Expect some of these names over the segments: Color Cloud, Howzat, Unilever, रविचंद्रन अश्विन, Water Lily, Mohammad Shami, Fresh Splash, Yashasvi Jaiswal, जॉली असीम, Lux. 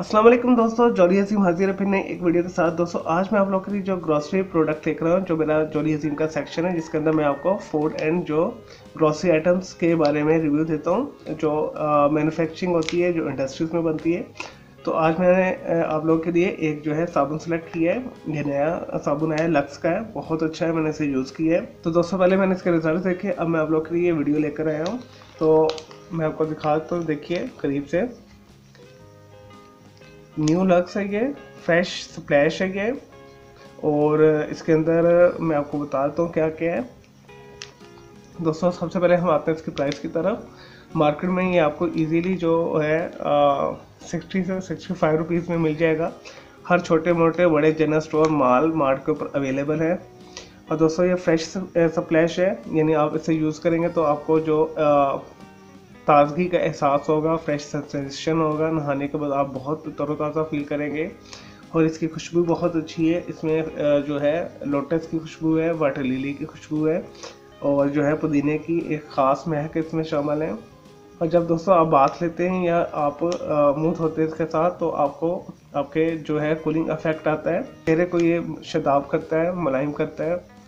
अस्सलाम वालेकुम दोस्तों, जॉली असीम हाजिर है फिर नई एक वीडियो के साथ। दोस्तों आज मैं आप लोगों के लिए जो ग्रॉसरी प्रोडक्ट देख रहा हूँ, जो मेरा जॉली असीम का सेक्शन है, जिसके अंदर मैं आपको फूड एंड जो ग्रॉसरी आइटम्स के बारे में रिव्यू देता हूँ, जो मैन्युफैक्चरिंग होती है, जो इंडस्ट्रीज़ में बनती है। तो आज मैंने आप लोगों के लिए एक जो है साबुन सेलेक्ट किया है। ये नया साबुन आया, लक्स का है, बहुत अच्छा है, मैंने इसे यूज़ किया है। तो दोस्तों पहले मैंने इसके रिजल्ट देखे, अब मैं आप लोगों के लिए ये वीडियो लेकर आया हूँ। तो मैं आपको दिखाता हूँ, देखिए करीब से। न्यू लक्स है ये, फ्रेश स्प्लैश है ये, और इसके अंदर मैं आपको बताता हूँ क्या क्या है। दोस्तों सबसे पहले हम आते हैं इसकी प्राइस की तरफ। मार्केट में ये आपको इजीली जो है 60 से 65 रुपीज़ में मिल जाएगा। हर छोटे मोटे बड़े जनरल स्टोर माल मार्ट के ऊपर अवेलेबल है। और दोस्तों ये फ्रेश स्प्लैश है, यानी आप इसे यूज़ करेंगे तो आपको जो ताज़गी का एहसास होगा, फ्रेश सेंसेशन होगा, नहाने के बाद आप बहुत तरोताज़ा फील करेंगे। और इसकी खुशबू बहुत अच्छी है, इसमें जो है लोटस की खुशबू है, वाटर लिली की खुशबू है, और जो है पुदीने की एक ख़ास महक इसमें शामिल है। और जब दोस्तों आप बाथ लेते हैं या आप मुँह धोते हैं इसके साथ, तो आपको आपके जो है कूलिंग इफेक्ट आता है, चेहरे को ये शदाब करता है, मुलायम करता है।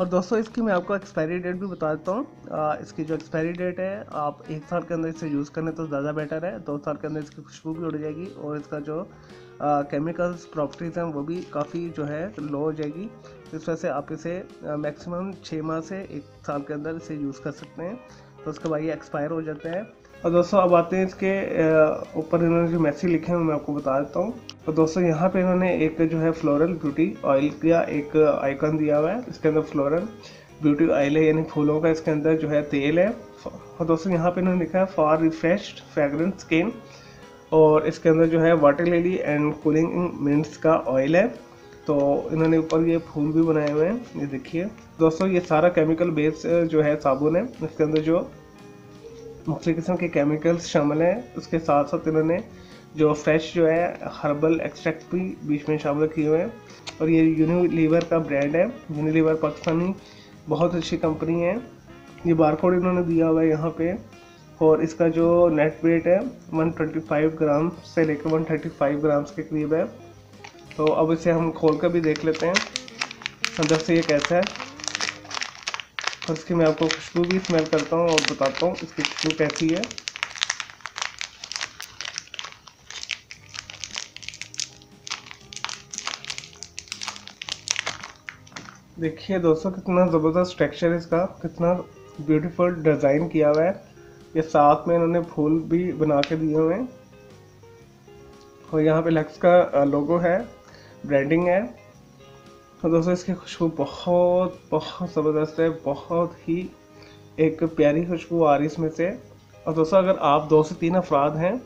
और दोस्तों इसकी मैं आपको एक्सपायरी डेट भी बता देता हूँ। इसकी जो एक्सपायरी डेट है, आप 1 साल के अंदर इसे यूज़ करें तो ज़्यादा बेटर है। 2 साल के अंदर इसकी खुशबू भी उड़ जाएगी और इसका जो केमिकल्स प्रॉपर्टीज़ हैं वो भी काफ़ी जो है लो हो जाएगी। इस वजह से आप इसे मैक्सिमम 6 माह से 1 साल के अंदर इसे यूज़ कर सकते हैं। तो उसके बाद ये एक्सपायर हो जाता है। और दोस्तों अब आते हैं इसके ऊपर, इन्होंने जो मैसेज लिखे हैं मैं आपको बता देता हूँ। और दोस्तों यहाँ पे इन्होंने एक जो है फ्लोरल ब्यूटी ऑयल का एक आइकन दिया हुआ है। इसके अंदर फ्लोरल ब्यूटी ऑयल है, यानी फूलों का इसके अंदर जो है तेल है। और दोस्तों यहाँ पे इन्होंने लिखा है फॉर रिफ्रेश्ड फ्रेगरेंट स्किन, और इसके अंदर जो है water lily and cooling mints का ऑयल है। तो इन्होंने ऊपर ये फूल भी बनाए हुए हैं, ये देखिए। दोस्तों ये सारा केमिकल बेस जो है साबुन है, इसके अंदर जो मुख्तलिफ़ किस्म के केमिकल्स शामिल हैं। उसके साथ साथ इन्होंने जो फ्रेश जो है हर्बल एक्सट्रैक्ट भी बीच में शामिल किए हुए हैं। और ये यूनिलीवर का ब्रांड है, यूनिलीवर पाकिस्तानी बहुत अच्छी कंपनी है। ये बारकोड इन्होंने दिया हुआ है यहाँ पे। और इसका जो नेट वेट है 125 ग्राम से लेकर 135 ग्राम्स के करीब है। तो अब इसे हम खोल कर भी देख लेते हैं अंदर से ये कैसा है। और इसकी मैं आपको खुशबू भी स्मेल करता हूँ और बताता हूँ इसकी खुशबू कैसी है। देखिए दोस्तों कितना ज़बरदस्त टेक्सचर है इसका, कितना ब्यूटीफुल डिज़ाइन किया हुआ है। ये साथ में इन्होंने फूल भी बना के दिए हुए हैं। और यहाँ पे लक्स का लोगो है, ब्रांडिंग है। और दोस्तों इसकी खुशबू बहुत बहुत ज़बरदस्त है, बहुत ही एक प्यारी खुशबू आ रही इसमें से। और दोस्तों अगर आप 2 से 3 अफराद हैं,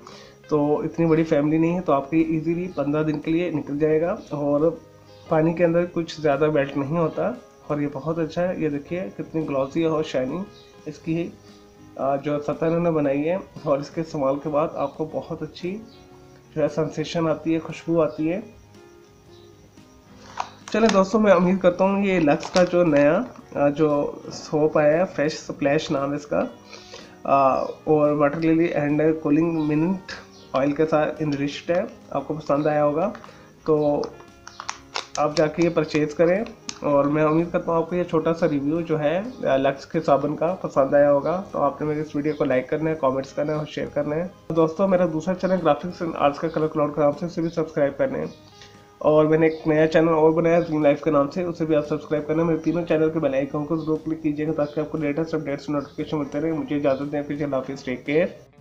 तो इतनी बड़ी फैमिली नहीं है, तो आपकी ईज़िली 15 दिन के लिए निकल जाएगा। और पानी के अंदर कुछ ज़्यादा मेल्ट नहीं होता। और ये बहुत अच्छा है, ये देखिए कितनी ग्लॉसी और शाइनिंग इसकी जो सतह इन्होंने बनाई है। और इसके इस्तेमाल के बाद आपको बहुत अच्छी जो है सेंसेशन आती है, खुशबू आती है। चलिए दोस्तों मैं उम्मीद करता हूँ ये लक्स का जो नया जो सोप आया है, फ्रेश स्प्लैश नाम है इसका, और water lily and cooling mint oil के साथ इनरिच्ड है, आपको पसंद आया होगा। तो आप जाके ये परचेज़ करें। और मैं उम्मीद करता हूँ आपको ये छोटा सा रिव्यू जो है लक्स के साबुन का पसंद आया होगा। तो आपने मेरे इस वीडियो को लाइक करना है, कमेंट्स करना है और शेयर करना है। तो दोस्तों मेरा दूसरा चैनल ग्राफिक्स एंड आर्ट्स का कलर क्लाउड के नाम से, उसे भी सब्सक्राइब करना है। और मैंने एक नया चैनल और बनाया जिम लाइफ के नाम से, उसे भी आप सब्सक्राइब करना है। मेरे तीनों चैनल के बेल आइकन को जरूर क्लिक कीजिएगा ताकि आपको लेटेस्ट अपडेट्स नोटिफिकेशन मिलते रहे। मुझे इजाज़त दें, फिर हाफिज़, टेक केयर।